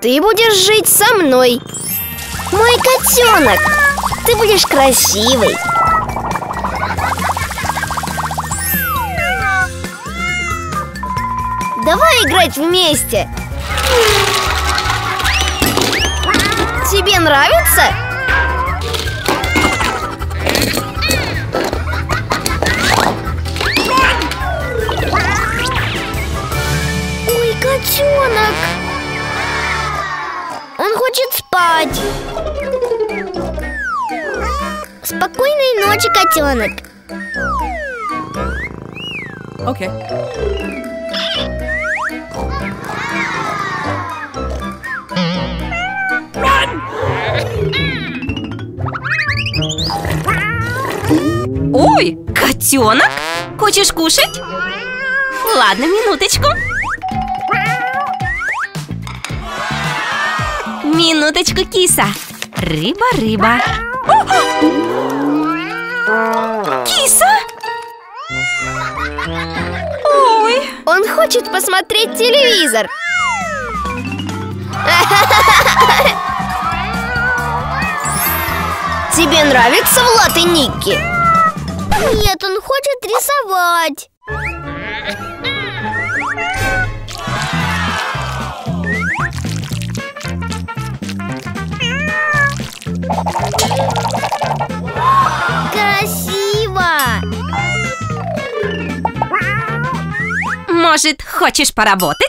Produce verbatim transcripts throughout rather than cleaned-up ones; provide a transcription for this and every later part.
ты будешь жить со мной. Мой котенок, ты будешь красивый. Давай играть вместе. Тебе нравится? Ой, котенок. Он хочет спать. Спокойной ночи, котенок. Окей. Okay. Ой, котенок, хочешь кушать? Ладно, минуточку. Минуточку, киса. Рыба, рыба. О-о! Киса! Ой. Он хочет посмотреть телевизор. Тебе нравится Влад и Никки? Нет, он хочет рисовать. Красиво. Может, хочешь поработать?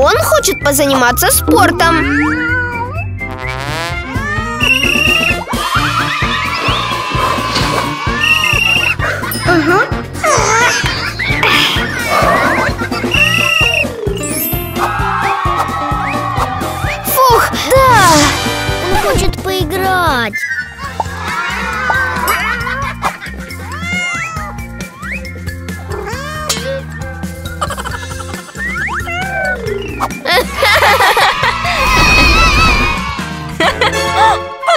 Он хочет позаниматься спортом. Ага. Фух, да! Он хочет поиграть.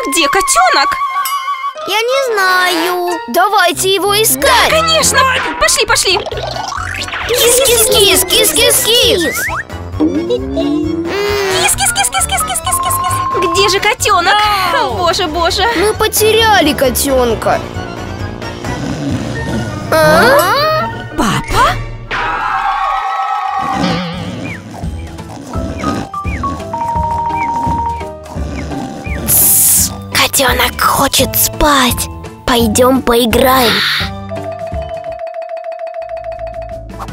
Где котенок? Я не знаю. Давайте его искать. Да, конечно. Пошли, пошли. Кис-кис-кис, кис-кис-кис. Кис-кис-кис-кис-кис-кис-кис-кис. Где же котенок? О, боже, боже. Мы потеряли котенка. А? Папа? Котенок хочет спать. Пойдем поиграем.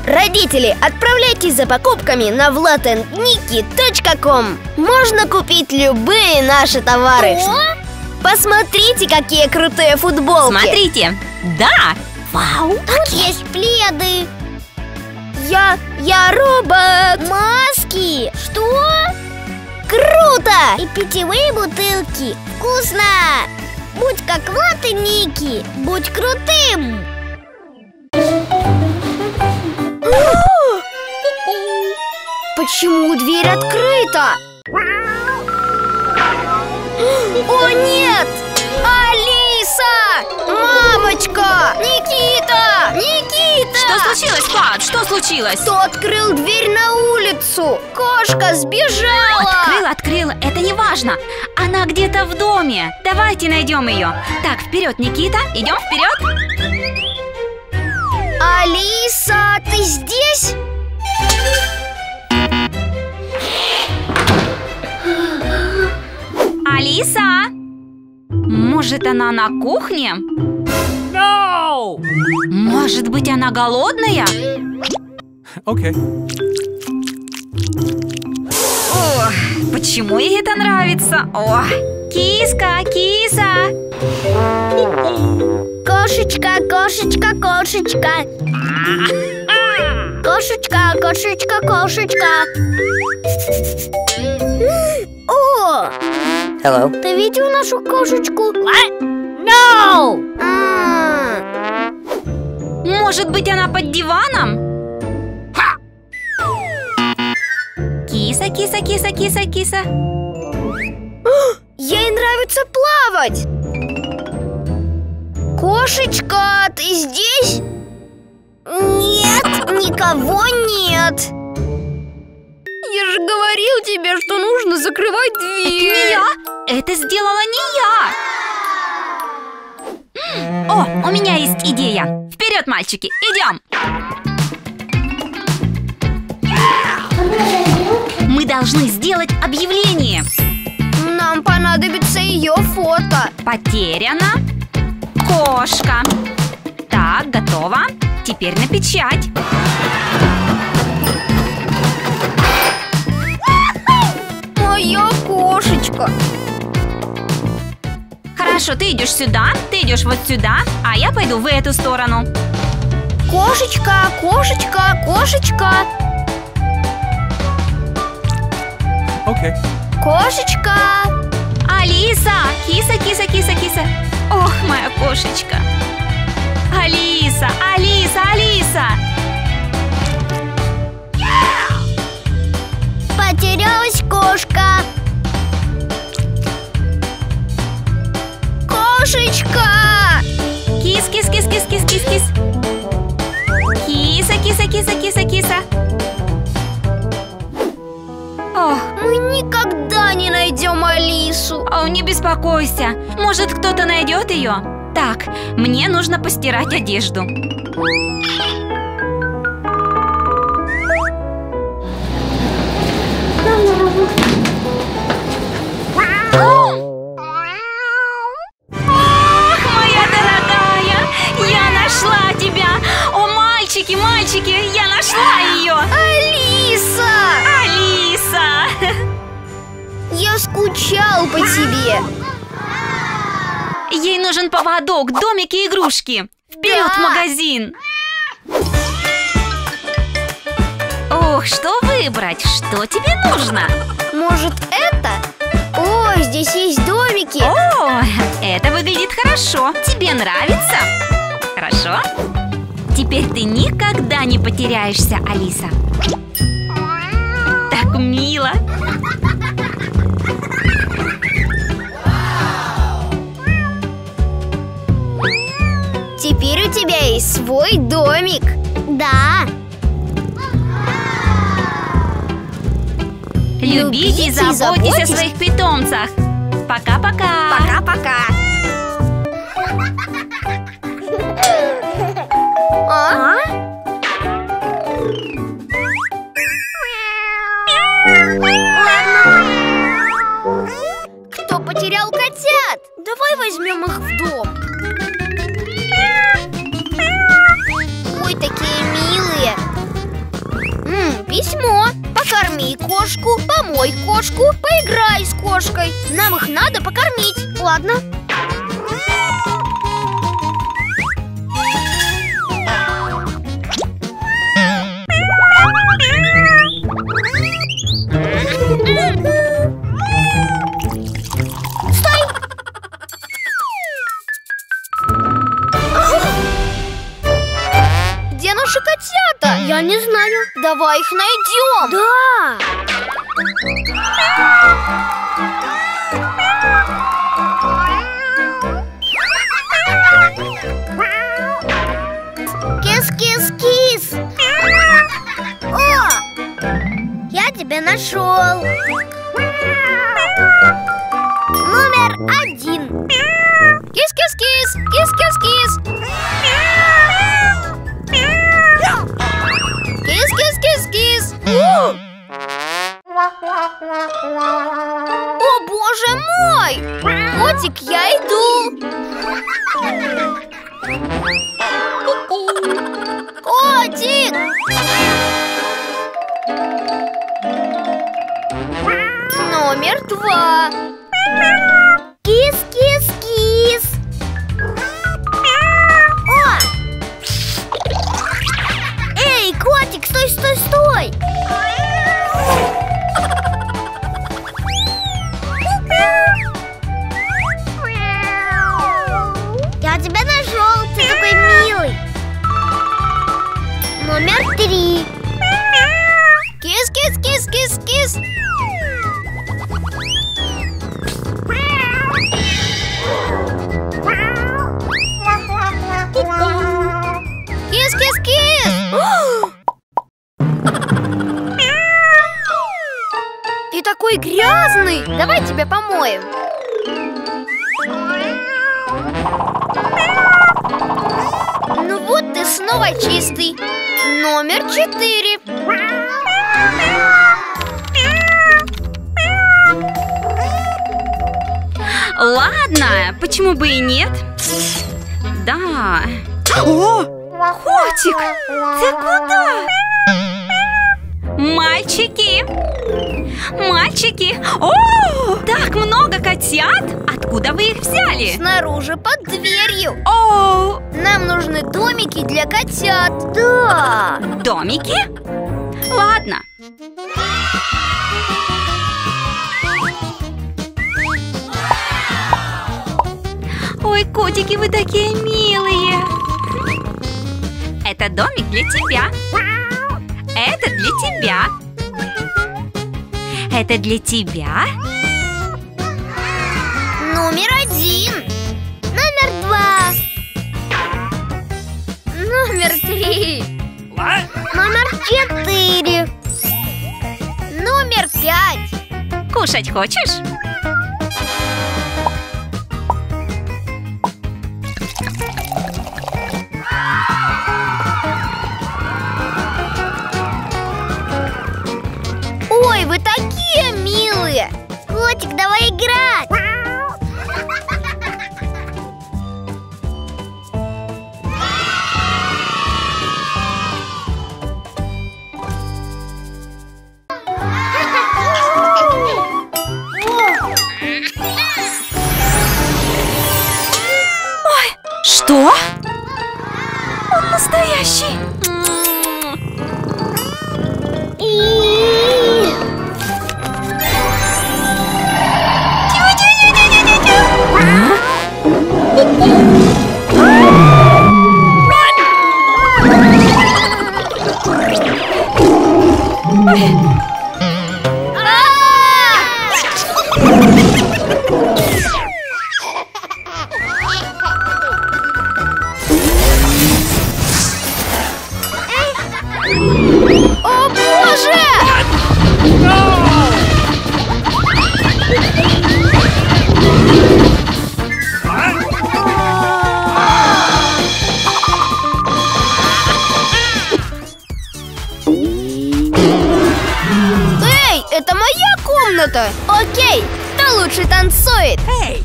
Родители, отправляйтесь за покупками на влад энд ники точка ком. Можно купить любые наши товары. О! Посмотрите, какие крутые футболки. Смотрите, да. Вау, тут есть пледы. Я, я робот. Маски. Что? Круто! И питьевые бутылки. Вкусно! Будь как Влад и Никки. Будь крутым! Почему дверь открыта? О, нет! Алиса! Мамочка! Никита! Никита! Что случилось, Влад? Что случилось? Кто открыл дверь на улицу? Кошка сбежала! Открыла, открыла, это не важно. Она где-то в доме. Давайте найдем ее. Так, вперед, Никита, идем вперед. Алиса, ты здесь? Алиса! Может, она на кухне? No! Может быть, она голодная? Окей. Okay. О, почему ей это нравится? О, киска, киса! Кошечка, кошечка, кошечка! Кошечка, кошечка, кошечка! О! Hello. Ты видел нашу кошечку? No! А -а -а. Может быть, она под диваном? Киса, киса, киса, киса, киса. Ей нравится плавать. Кошечка, ты здесь? Нет, никого нет. Я же говорил тебе, что нужно закрывать дверь. Это не я. Это сделала не я. О, у меня есть идея. Вперед, мальчики, идем. Мы должны сделать объявление. Нам понадобится ее фото. Потеряно. Кошка. Так, готово. Теперь на печать. Моя кошечка. Хорошо, ты идешь сюда, ты идешь вот сюда, а я пойду в эту сторону. Кошечка, кошечка, кошечка. Окей. Кошечка. Алиса, киса, киса, киса, киса. Ох, моя кошечка. Алиса, Алиса, Алиса. Потерялась кошка. Кошечка. Кис, кис, кис, кис, кис, кис, кис. Киса, киса, киса, киса, киса. Ох, мы никогда не найдем Алису. О, не беспокойся. Может, кто-то найдет ее? Так, мне нужно постирать одежду. Ах, моя дорогая, я нашла тебя. О, мальчики, мальчики, я нашла ее. Алиса! Алиса! Я скучал по тебе. Ей нужен поводок, домики и игрушки. Вперед, да. Магазин! Ох, что выбрать? Что тебе нужно? Может, это? О, здесь есть домики. О, это выглядит хорошо. Тебе нравится? Хорошо. Теперь ты никогда не потеряешься, Алиса. Так мило. Теперь у тебя есть свой домик. Да. Любите и заботьтесь о своих питомцах. Пока-пока. Пока-пока. А? Кто потерял котят? Давай возьмем их в дом. Ой, такие милые. М-м, письмо. Покорми кошку, помой кошку, поиграй с кошкой. Нам их надо покормить. Ладно. Стой! Где наши котята? Я не знаю. Давай их найдем. Да. Кис-кис-кис. О! Я тебя нашел. Номер один. Кис-кис-кис. Кис-кис-кис. Кис-кис-кис-кис! О! О, боже мой! Котик, я иду! Котик! Номер два. Кис-кис-кис! Котик, стой, стой, стой! Я тебя нашел, ты такой милый! Номер три. Кис-кис-кис-кис-кис! такой грязный! Давай тебя помоем! Ну вот ты снова чистый! Номер четыре! Ладно, почему бы и нет? Да! О! Котик! Ты куда? Мальчики! Мальчики! О! Так много котят! Откуда вы их взяли? Снаружи, под дверью. О! Нам нужны домики для котят. Да! Домики? Ладно. Ой, котики, вы такие милые. Это домик для тебя. Это для тебя. Это для тебя. Номер один. Номер два. Номер три. Номер четыре. Номер пять. Кушать хочешь? Котик, давай играть! Ой, что? Он настоящий! Окей, кто лучше танцует? Эй!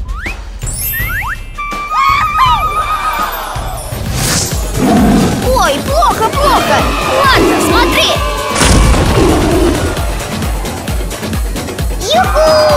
Ой, плохо, плохо! Ладно, смотри! Ю-ху!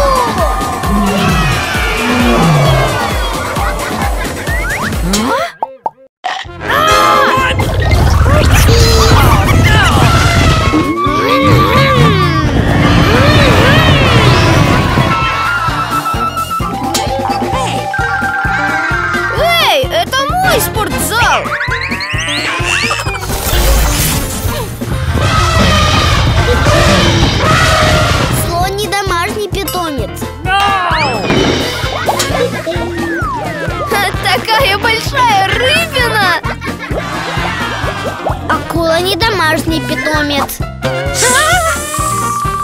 Не домашний питомец. А-а-а!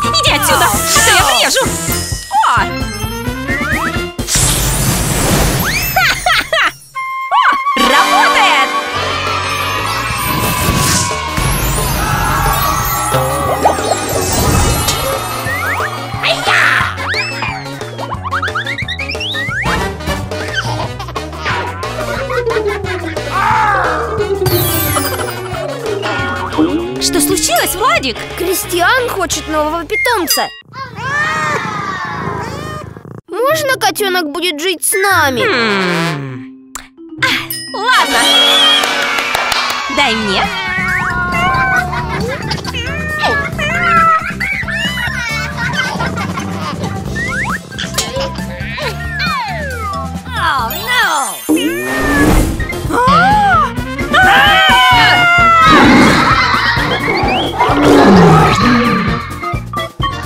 Иди отсюда, а то я врежу. О! Ха-ха-ха! О, работает! Что случилось, Владик? Кристиан хочет нового питомца. Можно котенок будет жить с нами? Ладно. Дай мне.